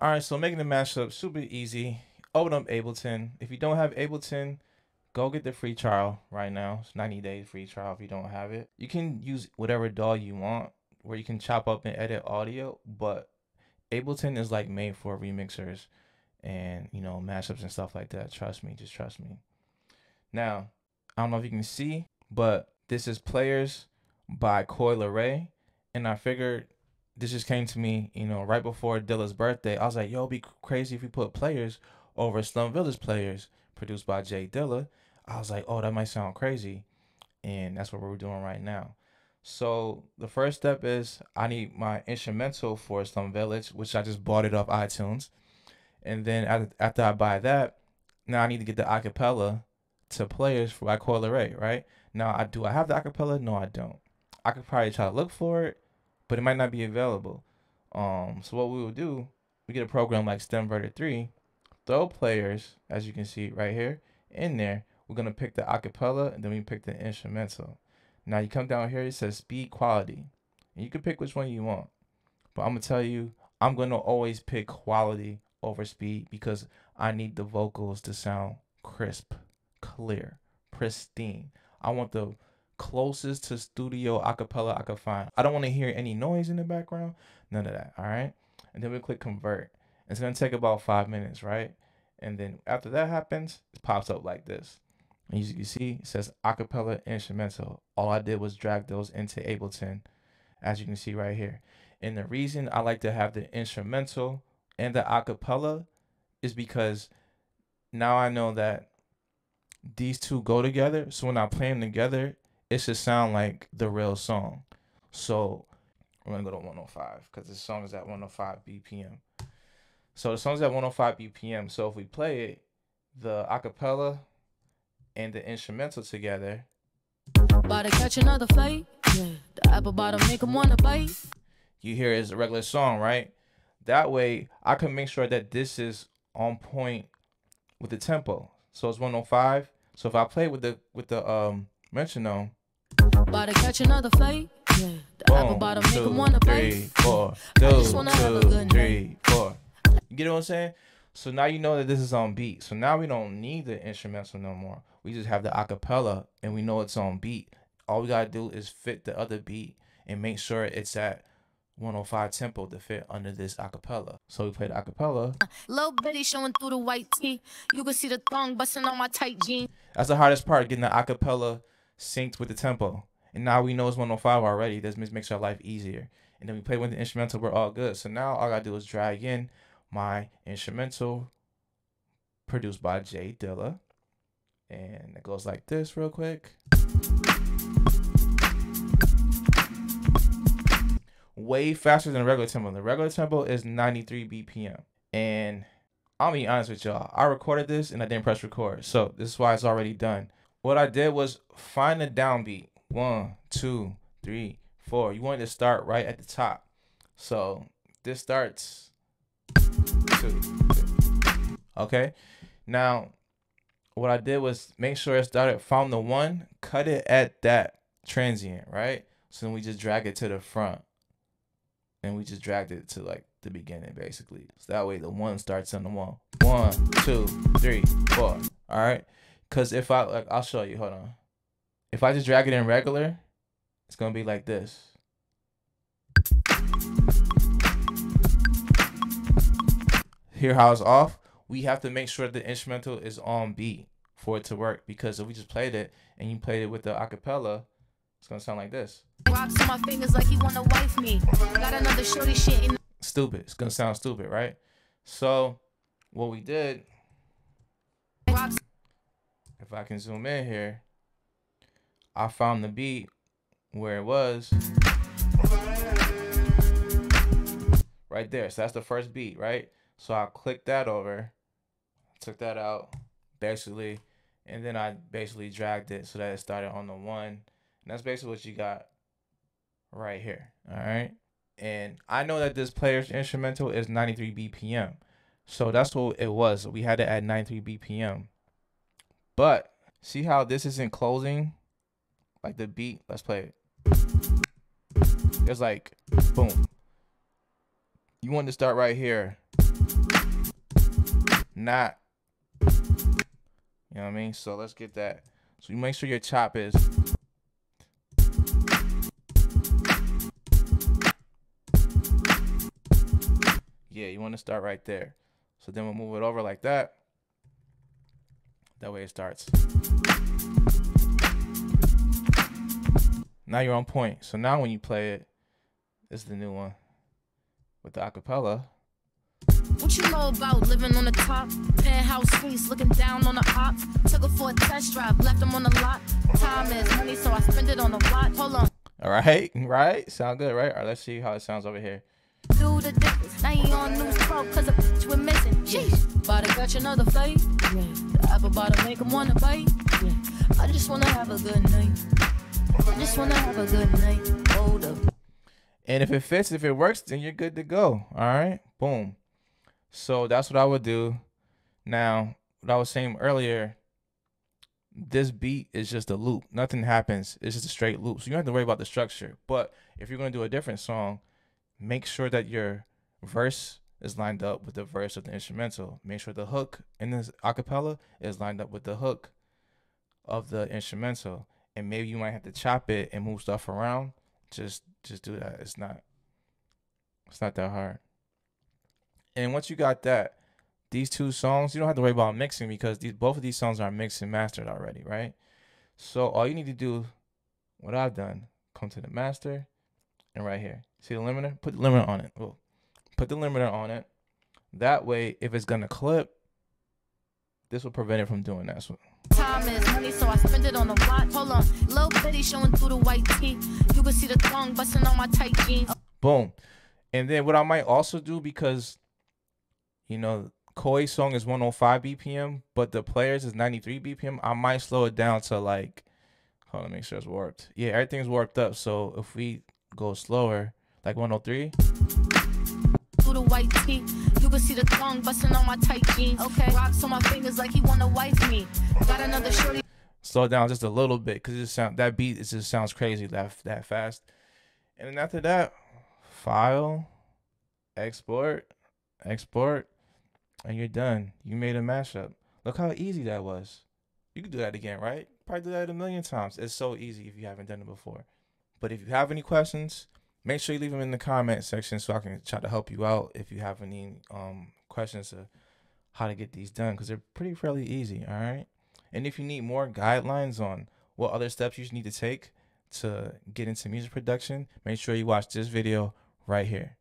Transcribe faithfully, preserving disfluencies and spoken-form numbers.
All right, so making the mashup super easy. Open up Ableton. If you don't have Ableton, go get the free trial right now. It's ninety days free trial if you don't have it. You can use whatever D A W you want where you can chop up and edit audio, but Ableton is like made for remixers and, you know, mashups and stuff like that. Trust me, just trust me. Now, I don't know if you can see, but this is Players by Coi Leray, and I figured this just came to me, you know, right before Dilla's birthday. I was like, yo, it'd be crazy if you put Players over Slum Village Players, produced by J Dilla. I was like, oh, that might sound crazy. And that's what we're doing right now. So the first step is I need my instrumental for Slum Village, which I just bought it off iTunes. And then after I buy that, now I need to get the acapella to Players by Coi Leray, right? Now, I do I have the acapella? No, I don't. I could probably try to look for it, but it might not be available. Um, so what we will do, we get a program like Stem Verter three, throw Players, as you can see right here, in there. We're gonna pick the acapella and then we pick the instrumental. Now you come down here, it says speed quality, and you can pick which one you want. But I'm gonna tell you, I'm gonna always pick quality over speed because I need the vocals to sound crisp, clear, pristine. I want the closest to studio acapella I could find. I don't want to hear any noise in the background, none of that. All right, and then we click convert. It's gonna take about five minutes, right? And then after that happens, it pops up like this, and you, you see it says acapella instrumental. All I did was drag those into Ableton, as you can see right here. And the reason I like to have the instrumental and the acapella is because now I know that these two go together, so when I play them together, it should sound like the real song. So we're gonna go to one oh five because the song is at one oh five B P M. So the song's at one oh five B P M. So if we play it, the acapella and the instrumental together, about to catch another fight. Yeah, the apple bottom make 'em wanna bite. You hear it's a regular song, right? That way I can make sure that this is on point with the tempo. So it's one oh five. So if I play with the with the um metronome, about to catch another fight. Yeah, the apple bottom make 'em wanna bite. Two, three, four. Two, two, three, four. You get what I'm saying? So now you know that this is on beat. So now we don't need the instrumental no more. We just have the acapella and we know it's on beat. All we gotta do is fit the other beat and make sure it's at one oh five tempo to fit under this acapella. So we play the acapella. Little bitty showing through the white tee. You can see the thong busting on my tight jeans. That's the hardest part, getting the acapella synced with the tempo. And now we know it's one oh five already. This makes our life easier. And then we play with the instrumental, we're all good. So now all I gotta do is drag in my instrumental, produced by J Dilla, and it goes like this real quick. Way faster than the regular tempo. The regular tempo is ninety-three B P M, and I'll be honest with y'all, I recorded this and I didn't press record, so this is why it's already done. What I did was find the downbeat. One, two, three, four. You want to start right at the top, so this starts. Okay, now what I did was make sure it started, found the one, cut it at that transient, right? So then we just drag it to the front, and we just dragged it to like the beginning basically, so that way the one starts on the one. One, two, three, four. All right, because if I like, I'll show you, hold on. If I just drag it in regular, it's gonna be like this. Hear how it's off? We have to make sure the instrumental is on beat for it to work, because if we just played it and you played it with the acapella, it's gonna sound like this. Stupid. It's gonna sound stupid, right? So what we did, if I can zoom in here, I found the beat where it was. Right there. So that's the first beat, right? So I clicked that over, took that out basically, and then I basically dragged it so that it started on the one. And that's basically what you got right here. All right. And I know that this Player's instrumental is ninety-three B P M. So that's what it was. We had it at ninety-three B P M. But see how this isn't closing? Like the beat, let's play it. It's like, boom. You want to start right here. not, you know what I mean? So let's get that. So you make sure your chop is. Yeah, you want to start right there. So then we'll move it over like that. That way it starts. Now you're on point. So now when you play it, this is the new one with the acapella. What you know about living on the top? Penthouse suites, looking down on the op. Took it for a test drive, left them on the lot. Time is money, so I spend it on the lot. Hold on. All right, right? Sound good, right? All right, let's see how it sounds over here. Do the difference. Now you on news pro because of bitch we're missing. Jeez. About to catch another fight. Yeah. The apple about to make him want to bite. Yeah. I just want to have a good night. I just want to have a good night. Hold up. And if it fits, if it works, then you're good to go. All right? Boom. So that's what I would do. Now, what I was saying earlier, this beat is just a loop. Nothing happens. It's just a straight loop. So you don't have to worry about the structure. But if you're going to do a different song, make sure that your verse is lined up with the verse of the instrumental. Make sure the hook in this acapella is lined up with the hook of the instrumental. And maybe you might have to chop it and move stuff around. Just just do that. It's not it's not that hard. And once you got that, these two songs, you don't have to worry about mixing because these both of these songs are mixed and mastered already, right? So all you need to do, what I've done, come to the master. And right here, see the limiter? Put the limiter on it. Ooh. Put the limiter on it. That way, if it's gonna clip, this will prevent it from doing that. So time is money, so I spend it on a lot. Hold on, little bitty showing through the white tee. You can see the thong busting on my tight jeans. Boom. And then what I might also do, because you know Coi's song is one oh five B P M, but the players is ninety-three B P M. I might slow it down to like, hold on, make sure it's warped. Yeah, everything's warped up. So if we go slower, like one oh three. Through the white tee, you can see the thong busting on my tight jeans. Okay, rocks on my fingers like he wanna wife me. Got another shorty. Slow down just a little bit, cause it just sound that beat. It just sounds crazy that that fast. And then after that, file, export, export, and you're done. You made a mashup. Look how easy that was. You can do that again, right? Probably do that a million times. It's so easy if you haven't done it before. But if you have any questions, make sure you leave them in the comment section so I can try to help you out if you have any um, questions of how to get these done, because they're pretty fairly easy, all right? And if you need more guidelines on what other steps you need to take to get into music production, make sure you watch this video right here.